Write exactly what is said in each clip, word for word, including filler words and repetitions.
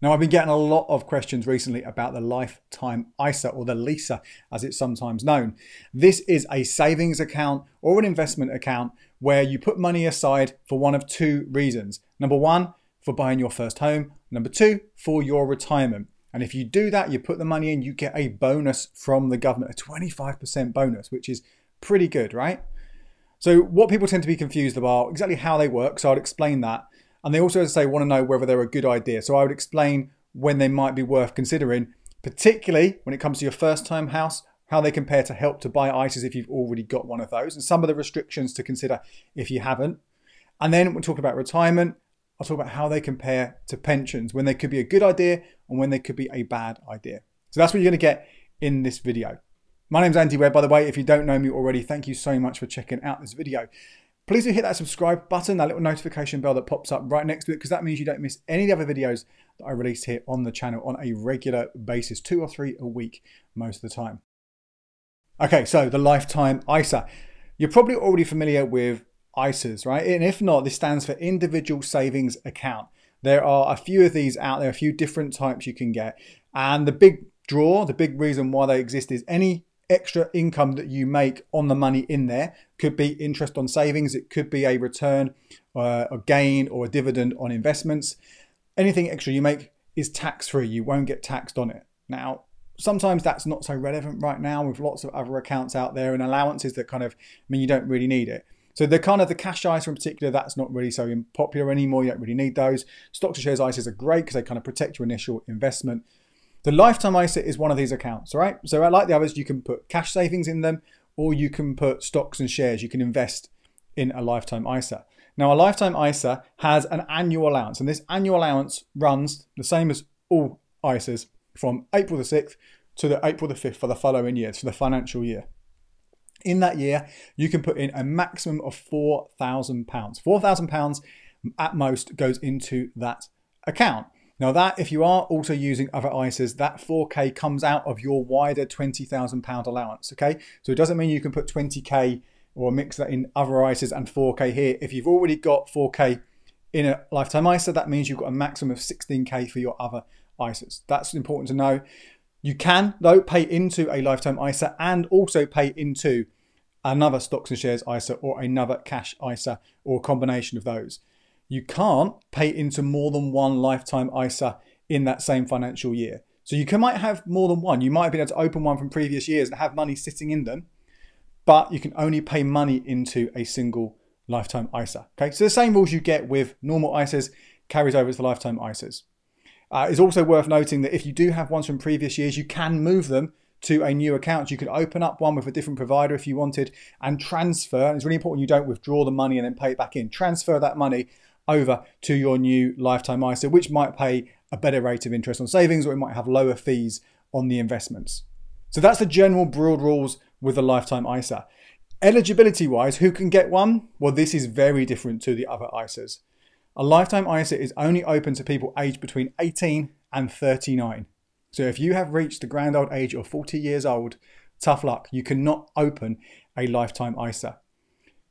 Now, I've been getting a lot of questions recently about the Lifetime I S A, or the L I S A as it's sometimes known. This is a savings account or an investment account where you put money aside for one of two reasons. Number one, for buying your first home. Number two, for your retirement. And if you do that, you put the money in, you get a bonus from the government, a twenty-five percent bonus, which is pretty good, right? So what people tend to be confused about, exactly how they work, so I'd explain that. And they also, as I say, want to know whether they're a good idea. So I would explain when they might be worth considering, particularly when it comes to your first-time house, how they compare to Help to Buy I S As if you've already got one of those, and some of the restrictions to consider if you haven't. And then we'll talk about retirement. I'll talk about how they compare to pensions, when they could be a good idea and when they could be a bad idea. So that's what you're going to get in this video. My name's Andy Webb, by the way. If you don't know me already, thank you so much for checking out this video. Please do hit that subscribe button, that little notification bell that pops up right next to it, because that means you don't miss any of the other videos that I release here on the channel on a regular basis, two or three a week most of the time. Okay, so the Lifetime I S A. You're probably already familiar with I S As, right? And if not, this stands for Individual Savings Account. There are a few of these out there, a few different types you can get. And the big draw, the big reason why they exist is any extra income that you make on the money in there. Could be interest on savings, it could be a return, uh, a gain or a dividend on investments. Anything extra you make is tax-free, you won't get taxed on it. Now, sometimes that's not so relevant right now with lots of other accounts out there and allowances that kind of, I mean, you don't really need it. So the kind of the cash I S A in particular, that's not really so popular anymore, you don't really need those. Stocks and shares I S As are great because they kind of protect your initial investment. The Lifetime I S A is one of these accounts, all right? So like the others, you can put cash savings in them, or you can put stocks and shares. You can invest in a Lifetime I S A. Now, a Lifetime I S A has an annual allowance, and this annual allowance runs the same as all I S As from April the sixth to the April the fifth for the following year, so the financial year. In that year, you can put in a maximum of four thousand pounds. four thousand pounds at most goes into that account. Now that, if you are also using other I S As, that four K comes out of your wider twenty thousand pound allowance, okay? So it doesn't mean you can put twenty K or mix that in other I S As and four K here. If you've already got four K in a Lifetime I S A, that means you've got a maximum of sixteen K for your other I S As. That's important to know. You can, though, pay into a Lifetime I S A and also pay into another stocks and shares I S A or another cash I S A or a combination of those. You can't pay into more than one Lifetime I S A in that same financial year. So you can, might have more than one. You might have been able to open one from previous years and have money sitting in them, but you can only pay money into a single Lifetime I S A. Okay, so the same rules you get with normal I S As carries over to the Lifetime I S As. Uh, it's also worth noting that if you do have ones from previous years, you can move them to a new account. You could open up one with a different provider if you wanted and transfer. And it's really important you don't withdraw the money and then pay it back in. Transfer that money over to your new Lifetime I S A, which might pay a better rate of interest on savings, or it might have lower fees on the investments. So that's the general broad rules with the Lifetime I S A. Eligibility-wise, who can get one? Well, this is very different to the other I S As. A Lifetime I S A is only open to people aged between eighteen and thirty-nine. So if you have reached the grand old age of forty years old, tough luck. You cannot open a Lifetime I S A.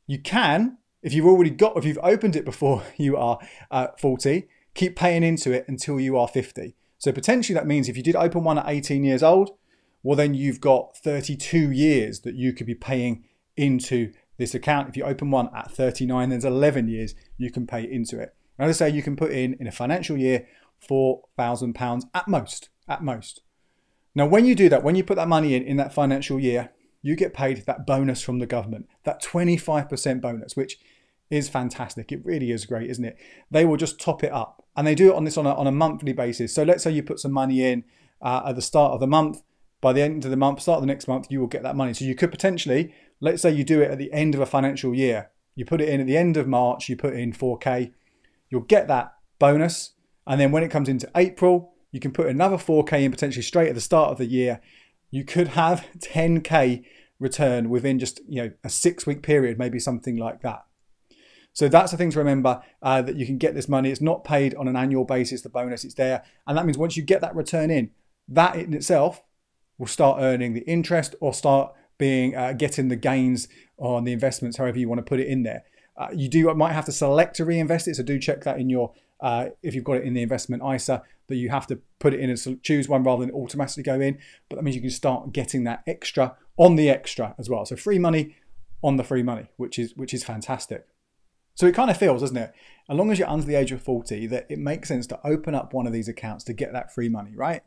You can, if you've already got, if you've opened it before you are uh, forty, keep paying into it until you are fifty. So potentially that means if you did open one at eighteen years old, well then you've got thirty-two years that you could be paying into this account. If you open one at thirty-nine, there's eleven years you can pay into it. And as I say, you can put in, in a financial year, four thousand pounds at most, at most. Now when you do that, when you put that money in, in that financial year, you get paid that bonus from the government, that twenty-five percent bonus, which is fantastic. It really is great, isn't it? They will just top it up, and they do it on this on a, on a monthly basis. So let's say you put some money in uh, at the start of the month. By the end of the month, start of the next month, you will get that money. So you could potentially, let's say you do it at the end of a financial year. You put it in at the end of March, you put in four K, you'll get that bonus. And then when it comes into April, you can put another four K in potentially straight at the start of the year. You could have ten K return within just, you know, a six week period, maybe something like that. So that's the thing to remember, uh, that you can get this money. It's not paid on an annual basis, the bonus, it's there. And that means once you get that return in, that in itself will start earning the interest or start being uh, getting the gains on the investments, however you want to put it in there. Uh, you do might have to select to reinvest it, so do check that in your, uh, if you've got it in the investment I S A, that you have to put it in and choose one rather than automatically go in. But that means you can start getting that extra on the extra as well. So free money on the free money, which is which is fantastic. So it kind of feels, doesn't it? As long as you're under the age of forty, that it makes sense to open up one of these accounts to get that free money, right?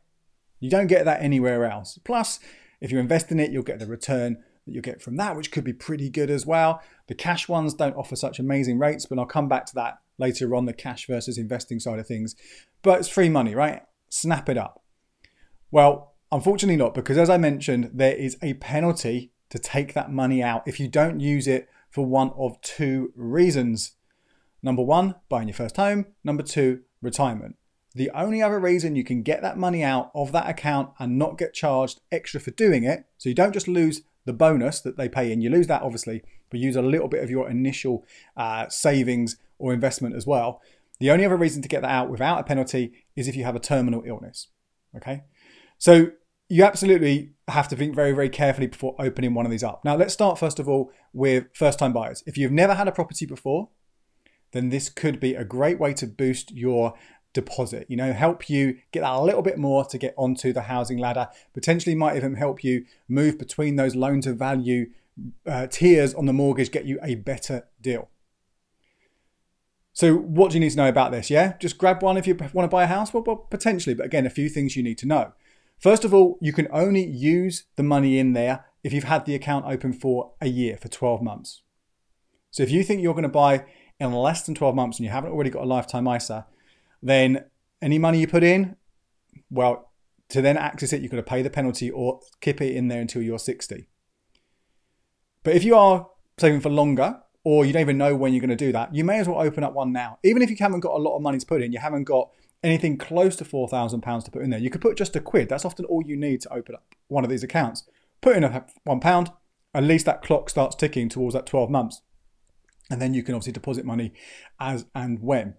You don't get that anywhere else. Plus, if you invest in it, you'll get the return that you'll get from that, which could be pretty good as well. The cash ones don't offer such amazing rates, but I'll come back to that later on, the cash versus investing side of things. But it's free money, right? Snap it up. Well, unfortunately not, because as I mentioned, there is a penalty to take that money out if you don't use it for one of two reasons. Number one, buying your first home. Number two, retirement. The only other reason you can get that money out of that account and not get charged extra for doing it, so you don't just lose the bonus that they pay in, you lose that obviously, but use a little bit of your initial uh, savings or investment as well. The only other reason to get that out without a penalty is if you have a terminal illness, okay? So you absolutely have to think very, very carefully before opening one of these up. Now let's start first of all with first-time buyers. If you've never had a property before, then this could be a great way to boost your deposit, you know, help you get a little bit more to get onto the housing ladder, potentially might even help you move between those loan to value uh, tiers on the mortgage, get you a better deal. So what do you need to know about this? Yeah, just grab one if you want to buy a house? Well, well, potentially, but again, a few things you need to know. First of all, you can only use the money in there if you've had the account open for a year, for twelve months. So if you think you're going to buy in less than twelve months and you haven't already got a Lifetime I S A, then any money you put in, well, to then access it, you've got to pay the penalty or keep it in there until you're sixty. But if you are saving for longer, or you don't even know when you're going to do that, you may as well open up one now. Even if you haven't got a lot of money to put in, you haven't got anything close to four thousand pounds to put in there. You could put just a quid. That's often all you need to open up one of these accounts. Put in a one pound, at least that clock starts ticking towards that twelve months. And then you can obviously deposit money as and when.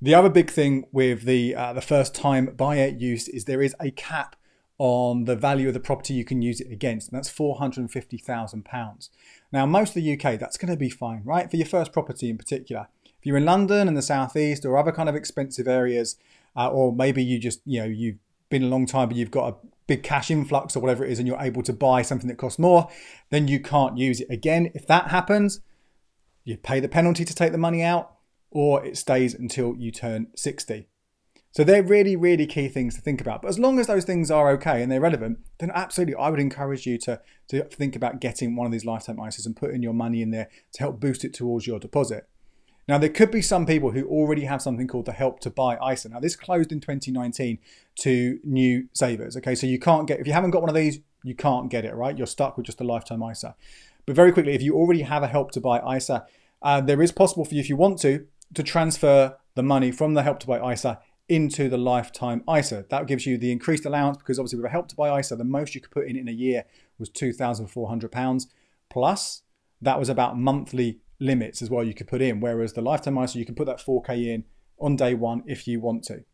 The other big thing with the uh, the first time buyer use is there is a cap on the value of the property you can use it against, and that's four hundred and fifty thousand pounds. Now, most of the U K, that's going to be fine, right? For your first property in particular. If you're in London and the Southeast or other kind of expensive areas, uh, or maybe you just, you know, you've been a long time, but you've got a big cash influx or whatever it is, and you're able to buy something that costs more, then you can't use it again. If that happens, you pay the penalty to take the money out, or it stays until you turn sixty. So they're really, really key things to think about. But as long as those things are okay and they're relevant, then absolutely, I would encourage you to, to think about getting one of these Lifetime I S As and putting your money in there to help boost it towards your deposit. Now, there could be some people who already have something called the Help to Buy I S A. Now, this closed in twenty nineteen to new savers, okay? So you can't get, if you haven't got one of these, you can't get it, right? You're stuck with just a Lifetime I S A. But very quickly, if you already have a Help to Buy I S A, uh, there is possible for you, if you want to, to transfer the money from the Help to Buy I S A into the Lifetime I S A. That gives you the increased allowance because obviously with a Help to Buy I S A, the most you could put in in a year was two thousand four hundred pounds. Plus, that was about monthly limits as well you could put in, whereas the Lifetime I S A, you can put that four K in on day one if you want to.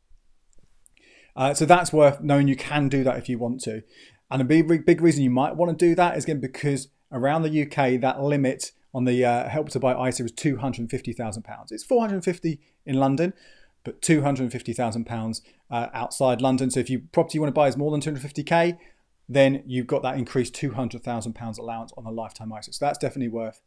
Uh, so that's worth knowing you can do that if you want to. And a big, big reason you might want to do that is again because around the U K, that limit on the uh, Help to Buy I S A was two hundred and fifty thousand pounds. It's four hundred and fifty in London, but two hundred and fifty thousand pounds uh, outside London. So if your property you want to buy is more than two hundred and fifty K, then you've got that increased two hundred thousand pounds allowance on the Lifetime I S A. So that's definitely worth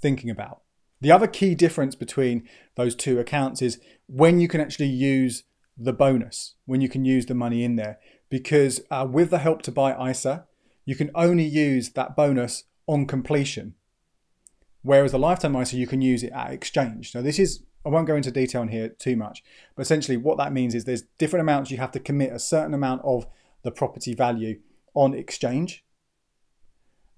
thinking about. The other key difference between those two accounts is when you can actually use the bonus, when you can use the money in there, because uh, with the Help to Buy I S A, you can only use that bonus on completion. Whereas the Lifetime I S A, you can use it at exchange. Now this is, I won't go into detail in here too much, but essentially what that means is there's different amounts you have to commit a certain amount of the property value on exchange.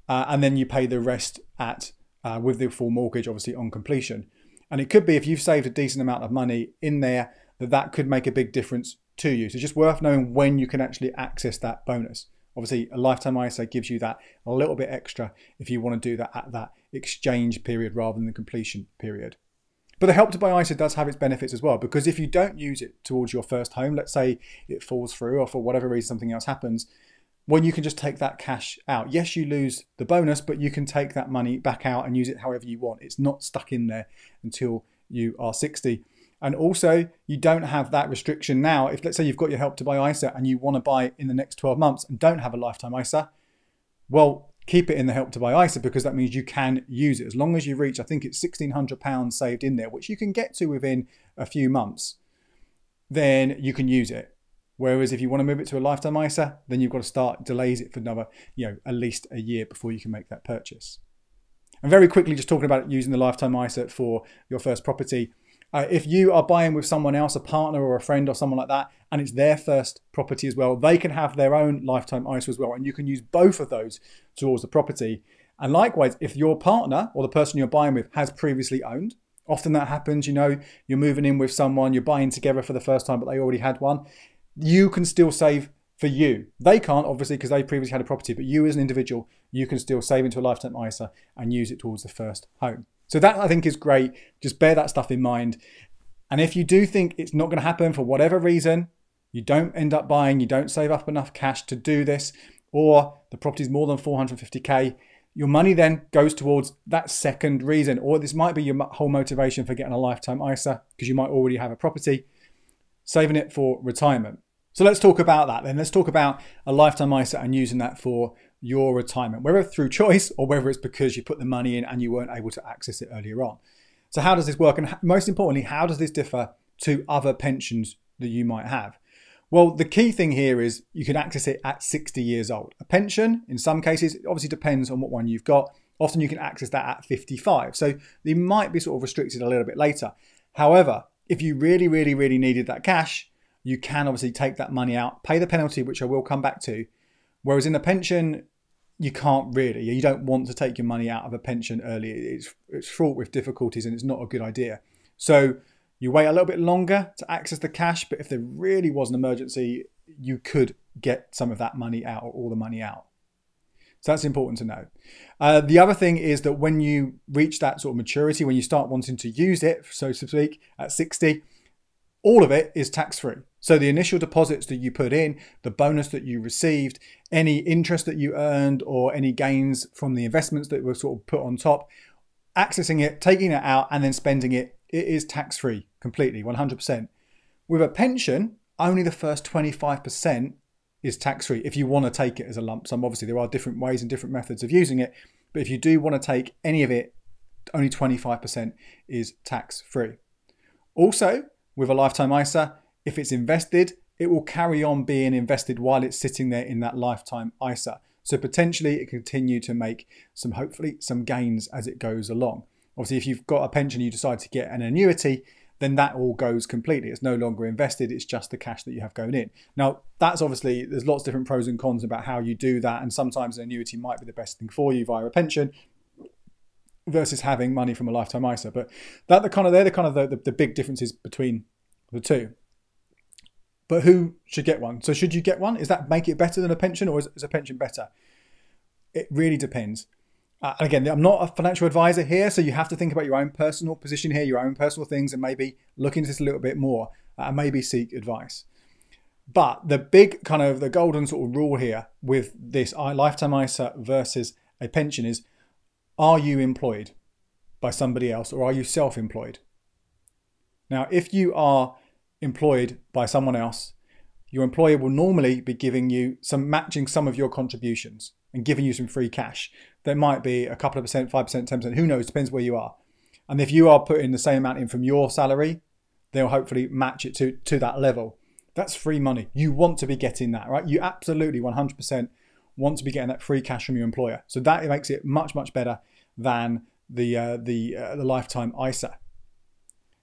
Uh, and then you pay the rest at uh, with the full mortgage, obviously on completion. And it could be if you've saved a decent amount of money in there, that that could make a big difference to you. So just worth knowing when you can actually access that bonus. Obviously, a Lifetime I S A gives you that a little bit extra if you want to do that at that exchange period rather than the completion period. But the Help to Buy I S A does have its benefits as well, because if you don't use it towards your first home, let's say it falls through or for whatever reason something else happens, when you can just take that cash out. Yes, you lose the bonus, but you can take that money back out and use it however you want. It's not stuck in there until you are sixty. And also, you don't have that restriction now. If, let's say, you've got your Help to Buy I S A and you want to buy in the next twelve months and don't have a Lifetime I S A, well, keep it in the Help to Buy I S A, because that means you can use it as long as you reach, I think it's sixteen hundred pounds saved in there, which you can get to within a few months, then you can use it. Whereas if you want to move it to a Lifetime I S A, then you've got to start delays it for another, you know, at least a year before you can make that purchase. And very quickly, just talking about using the Lifetime I S A for your first property. Uh, if you are buying with someone else, a partner or a friend or someone like that, and it's their first property as well, they can have their own Lifetime I S A as well. And you can use both of those towards the property. And likewise, if your partner or the person you're buying with has previously owned, often that happens, you know, you're moving in with someone, you're buying together for the first time, but they already had one, you can still save for you. They can't, obviously, because they previously had a property, but you as an individual, you can still save into a Lifetime I S A and use it towards the first home. So that, I think, is great. Just bear that stuff in mind. And if you do think it's not going to happen for whatever reason, you don't end up buying, you don't save up enough cash to do this, or the property is more than four hundred fifty K, your money then goes towards that second reason. Or this might be your whole motivation for getting a Lifetime I S A, because you might already have a property, saving it for retirement. So let's talk about that then. Let's talk about a Lifetime I S A and using that for your retirement, whether through choice or whether it's because you put the money in and you weren't able to access it earlier on. So how does this work? And most importantly, how does this differ to other pensions that you might have? Well, the key thing here is you can access it at sixty years old. A pension, in some cases, it obviously depends on what one you've got. Often you can access that at fifty-five. So they might be sort of restricted a little bit later. However, if you really, really, really needed that cash, you can obviously take that money out, pay the penalty, which I will come back to. Whereas in a pension, you can't really. You don't want to take your money out of a pension early. It's, it's fraught with difficulties and it's not a good idea. So you wait a little bit longer to access the cash, but if there really was an emergency, you could get some of that money out or all the money out. So that's important to know. Uh, the other thing is that when you reach that sort of maturity, when you start wanting to use it, so to speak, at sixty, all of it is tax-free. So the initial deposits that you put in, the bonus that you received, any interest that you earned or any gains from the investments that were sort of put on top, accessing it, taking it out and then spending it, it is tax-free completely, one hundred percent. With a pension, only the first twenty-five percent is tax-free if you want to take it as a lump sum. Obviously, there are different ways and different methods of using it, but if you do want to take any of it, only twenty-five percent is tax-free. Also, with a Lifetime I S A, if it's invested, it will carry on being invested while it's sitting there in that Lifetime I S A. So potentially it continue to make some, hopefully, some gains as it goes along. Obviously, if you've got a pension, you decide to get an annuity, then that all goes completely. It's no longer invested. It's just the cash that you have going in. Now, that's obviously, there's lots of different pros and cons about how you do that. And sometimes an annuity might be the best thing for you via a pension versus having money from a Lifetime I S A. But that the kind of they're the kind of the, the, the big differences between the two. But who should get one? So should you get one? Is that make it better than a pension, or is, is a pension better? It really depends. Uh, and again, I'm not a financial advisor here, so you have to think about your own personal position here, your own personal things, and maybe look into this a little bit more uh, and maybe seek advice. But the big kind of the golden sort of rule here with this Lifetime I S A versus a pension is, are you employed by somebody else or are you self-employed? Now, if you are employed by someone else, your employer will normally be giving you some matching some of your contributions and giving you some free cash. That might be a couple of percent, five percent, ten percent, who knows, depends where you are. And if you are putting the same amount in from your salary, they'll hopefully match it to, to that level. That's free money. You want to be getting that, right? You absolutely one hundred percent want to be getting that free cash from your employer. So that makes it much, much better than the, uh, the, uh, the Lifetime I S A.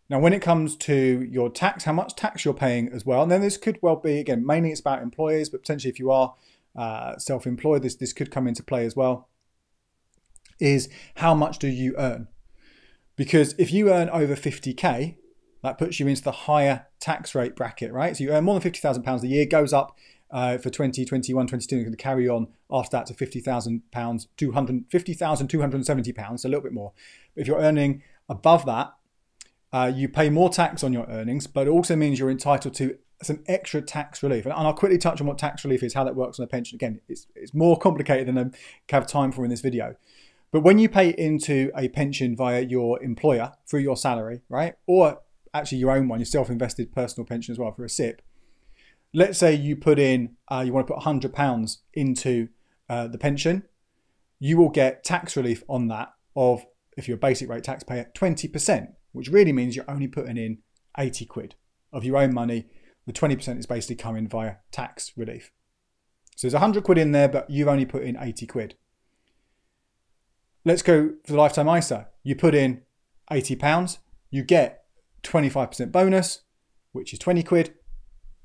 Now, when it comes to your tax, how much tax you're paying as well, and then this could well be, again, mainly it's about employers, but potentially if you are uh, self-employed, this, this could come into play as well, is how much do you earn? Because if you earn over fifty K, that puts you into the higher tax rate bracket, right? So you earn more than fifty thousand pounds a year, goes up uh, for twenty, twenty-one, twenty-two, and going to carry on after that to fifty thousand pounds, two hundred fifty thousand two hundred seventy pounds, so a little bit more. But if you're earning above that, Uh, you pay more tax on your earnings, but it also means you're entitled to some extra tax relief. And, and I'll quickly touch on what tax relief is, how that works on a pension. Again, it's, it's more complicated than I have time for in this video. But when you pay into a pension via your employer through your salary, right, or actually your own one, your self-invested personal pension as well for a SIPP. Let's say you put in, uh, you want to put one hundred pounds into uh, the pension. You will get tax relief on that of, if you're a basic rate taxpayer, twenty percent, which really means you're only putting in eighty quid of your own money. The twenty percent is basically coming via tax relief. So there's one hundred quid in there, but you've only put in eighty quid. Let's go for the Lifetime I S A. You put in eighty pounds, you get twenty-five percent bonus, which is twenty quid,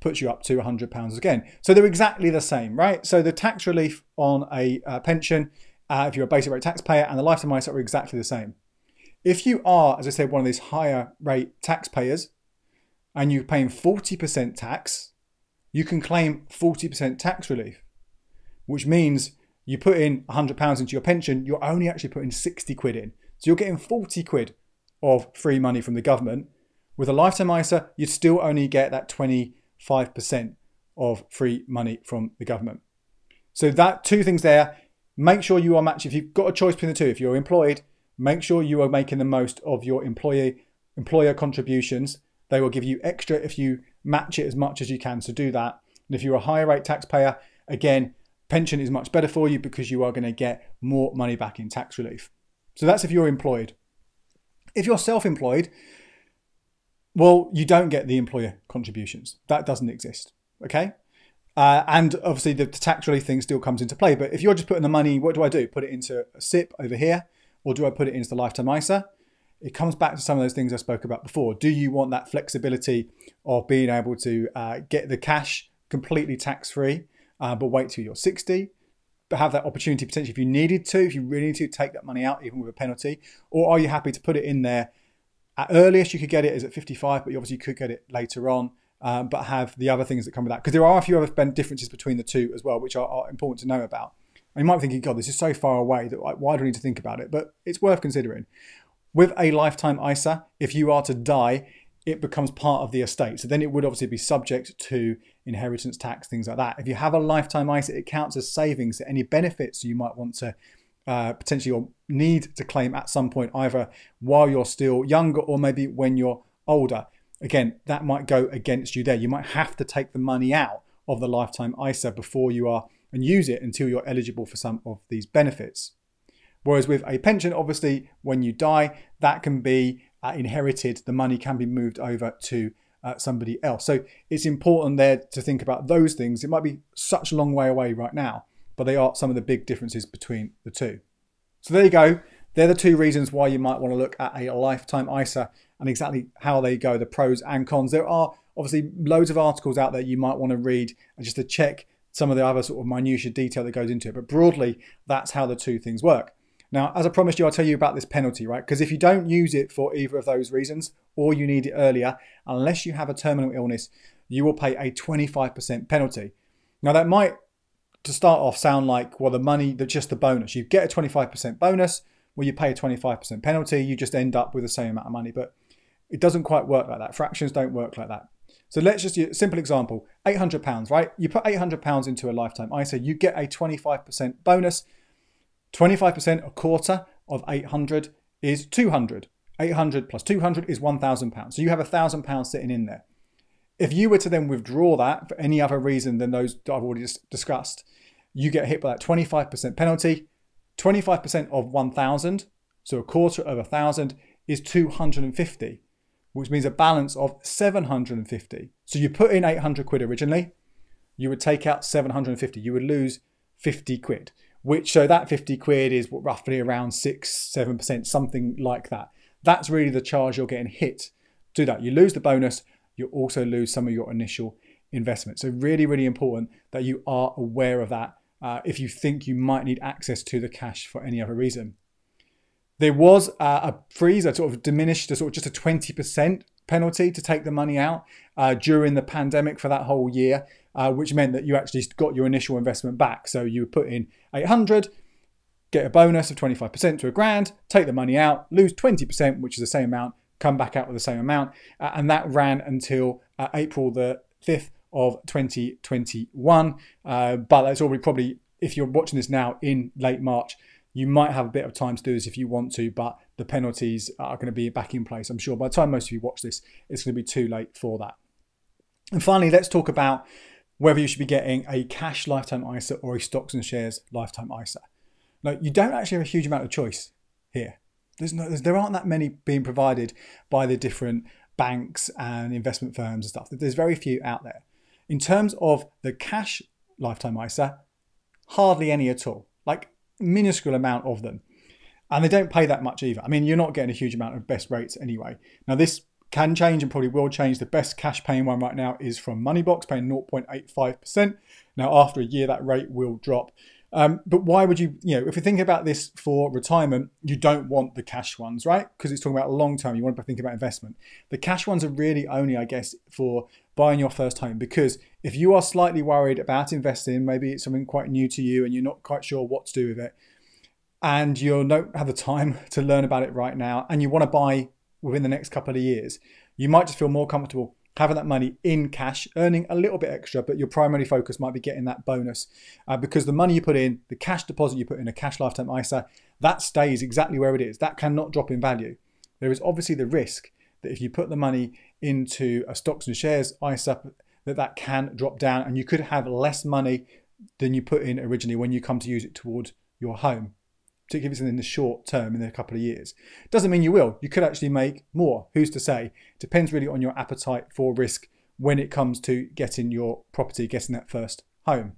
puts you up to one hundred pounds again. So they're exactly the same, right? So the tax relief on a uh, pension, uh, if you're a basic rate taxpayer, and the Lifetime I S A are exactly the same. If you are, as I said, one of these higher rate taxpayers, and you're paying forty percent tax, you can claim forty percent tax relief, which means you put in one hundred pounds into your pension, you're only actually putting sixty quid in. So you're getting forty quid of free money from the government. With a Lifetime I S A, you'd still only get that twenty-five percent of free money from the government. So that two things there, make sure you are matching. If you've got a choice between the two, if you're employed, make sure you are making the most of your employee employer contributions. They will give you extra if you match it as much as you can, so do that. And if you're a higher rate taxpayer, again, pension is much better for you because you are going to get more money back in tax relief. So that's if you're employed. If you're self-employed, well, you don't get the employer contributions. That doesn't exist, okay? Uh, and obviously the tax relief thing still comes into play, but if you're just putting the money, what do I do? Put it into a SIPP over here, or do I put it into the Lifetime I S A? It comes back to some of those things I spoke about before. Do you want that flexibility of being able to uh, get the cash completely tax-free, uh, but wait till you're sixty? But have that opportunity potentially if you needed to, if you really need to take that money out, even with a penalty? Or are you happy to put it in there? At earliest you could get it is at fifty-five, but you obviously could get it later on, um, but have the other things that come with that. Because there are a few other differences between the two as well, which are, are important to know about. And you might be thinking, God, this is so far away, that like, why do I need to think about it? But it's worth considering. With a Lifetime I S A, if you are to die, it becomes part of the estate. So then it would obviously be subject to inheritance tax, things like that. If you have a Lifetime I S A, it counts as savings. Any benefits you might want to uh, potentially or need to claim at some point, either while you're still younger or maybe when you're older. Again, that might go against you there. You might have to take the money out of the Lifetime I S A before you are and use it until you're eligible for some of these benefits. Whereas with a pension, obviously, when you die, that can be uh, inherited. The money can be moved over to uh, somebody else. So it's important there to think about those things. It might be such a long way away right now, but they are some of the big differences between the two. So there you go. They're the two reasons why you might want to look at a Lifetime I S A and exactly how they go, the pros and cons. There are obviously loads of articles out there you might want to read just to check some of the other sort of minutiae detail that goes into it. But broadly, that's how the two things work. Now, as I promised you, I'll tell you about this penalty, right? Because if you don't use it for either of those reasons, or you need it earlier, unless you have a terminal illness, you will pay a twenty-five percent penalty. Now, that might, to start off, sound like, well, the money, that's just the bonus. You get a twenty-five percent bonus, well, you pay a twenty-five percent penalty, you just end up with the same amount of money. But it doesn't quite work like that. Fractions don't work like that. So let's just use a simple example, eight hundred pounds, right? You put eight hundred pounds into a Lifetime I S A, you get a twenty-five percent bonus. twenty-five percent, a quarter of eight hundred is two hundred. eight hundred plus two hundred is one thousand pounds. So you have one thousand pounds sitting in there. If you were to then withdraw that for any other reason than those that I've already discussed, you get hit by that twenty-five percent penalty. twenty-five percent of one thousand, so a quarter of one thousand is two hundred fifty, which means a balance of seven hundred fifty. So you put in eight hundred quid originally, you would take out seven hundred fifty. You would lose fifty quid. Which so that fifty quid is roughly around six, seven percent, something like that. That's really the charge you're getting hit to that. You lose the bonus, you also lose some of your initial investment. So really, really important that you are aware of that uh, if you think you might need access to the cash for any other reason. There was uh, a freeze, a sort of diminished, a sort of just a twenty percent penalty to take the money out uh, during the pandemic for that whole year. Uh, which meant that you actually got your initial investment back. So you would put in eight hundred, get a bonus of twenty-five percent to a grand, take the money out, lose twenty percent, which is the same amount, come back out with the same amount. Uh, and that ran until uh, April the fifth of twenty twenty-one. Uh, but that's already probably, if you're watching this now in late March, You might have a bit of time to do this if you want to, but the penalties are going to be back in place, I'm sure. By the time most of you watch this, it's going to be too late for that. And finally, let's talk about whether you should be getting a cash lifetime I S A or a stocks and shares lifetime I S A. Now, you don't actually have a huge amount of choice here. There's no, there aren't that many being provided by the different banks and investment firms and stuff. There's very few out there. In terms of the cash lifetime I S A, hardly any at all. Like, minuscule amount of them, and they don't pay that much either. I mean, you're not getting a huge amount of best rates anyway. Now, this can change and probably will change. The best cash paying one right now is from Moneybox, paying zero point eight five percent. Now, after a year, that rate will drop. Um, but why would you, you know, if you're thinking about this for retirement, you don't want the cash ones, right? Because it's talking about long term. You want to think about investment. The cash ones are really only, I guess, for buying your first home, because if you are slightly worried about investing, maybe it's something quite new to you and you're not quite sure what to do with it, and you don't have the time to learn about it right now, and you want to buy within the next couple of years, you might just feel more comfortable having that money in cash, earning a little bit extra, but your primary focus might be getting that bonus uh, because the money you put in, the cash deposit you put in a cash lifetime I S A, that stays exactly where it is. That cannot drop in value. There is obviously the risk that if you put the money into a stocks and shares I S A, that that can drop down and you could have less money than you put in originally when you come to use it toward your home, particularly if it's in the short term, in a couple of years. Doesn't mean you will. You could actually make more. Who's to say? Depends really on your appetite for risk when it comes to getting your property, getting that first home.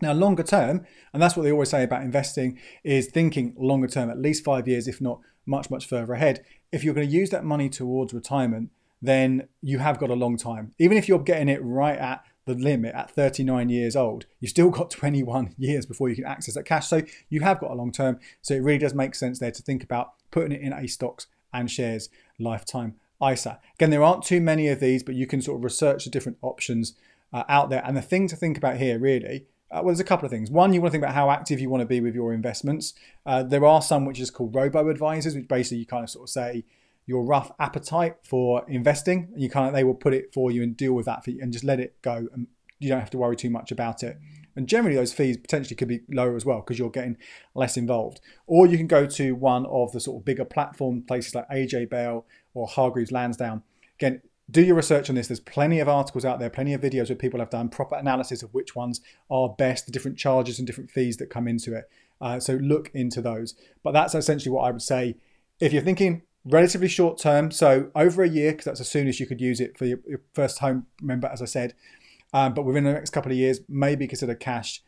Now, longer term, and that's what they always say about investing, is thinking longer term, at least five years, if not much, much further ahead. If you're going to use that money towards retirement, then you have got a long time. Even if you're getting it right at the limit at thirty-nine years old, you've still got twenty-one years before you can access that cash. So you have got a long term. So it really does make sense there to think about putting it in a stocks and shares lifetime I S A. Again, there aren't too many of these, but you can sort of research the different options uh, out there. And the thing to think about here really, uh, well, there's a couple of things. One, you want to think about how active you want to be with your investments. Uh, there are some which is called robo-advisors, which basically you kind of sort of say your rough appetite for investing, and you kind of, they will put it for you and deal with that for you and just let it go, and you don't have to worry too much about it. And generally those fees potentially could be lower as well because you're getting less involved. Or you can go to one of the sort of bigger platform places like A J Bell or Hargreaves Lansdowne. Again, do your research on this. There's plenty of articles out there, plenty of videos where people have done proper analysis of which ones are best, the different charges and different fees that come into it. Uh, so look into those. But that's essentially what I would say. If you're thinking relatively short term, so over a year, because that's as soon as you could use it for your, your first home, remember, as I said, um, but within the next couple of years, maybe consider cash.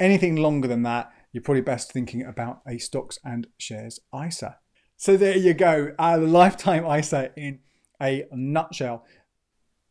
Anything longer than that, you're probably best thinking about a stocks and shares I S A. So there you go, uh, the lifetime I S A in a nutshell.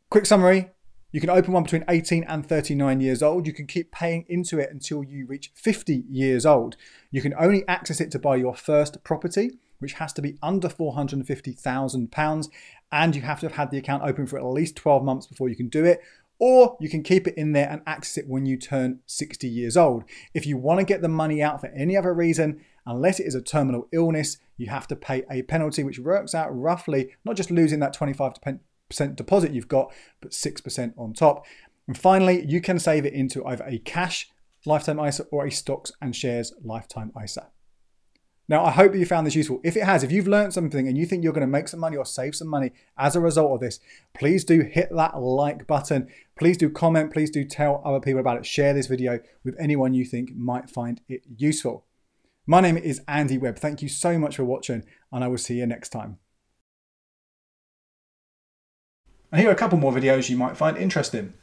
Quick summary. You can open one between eighteen and thirty-nine years old. You can keep paying into it until you reach fifty years old. You can only access it to buy your first property, which has to be under four hundred and fifty thousand pounds, and you have to have had the account open for at least twelve months before you can do it, or you can keep it in there and access it when you turn sixty years old. If you want to get the money out for any other reason, unless it is a terminal illness, you have to pay a penalty, which works out roughly not just losing that twenty-five percent deposit you've got, but six percent on top. And finally, you can save it into either a cash lifetime I S A or a stocks and shares lifetime I S A. Now, I hope you found this useful. If it has, if you've learned something and you think you're going to make some money or save some money as a result of this, please do hit that like button. Please do comment. Please do tell other people about it. Share this video with anyone you think might find it useful. My name is Andy Webb. Thank you so much for watching, and I will see you next time. And here are a couple more videos you might find interesting.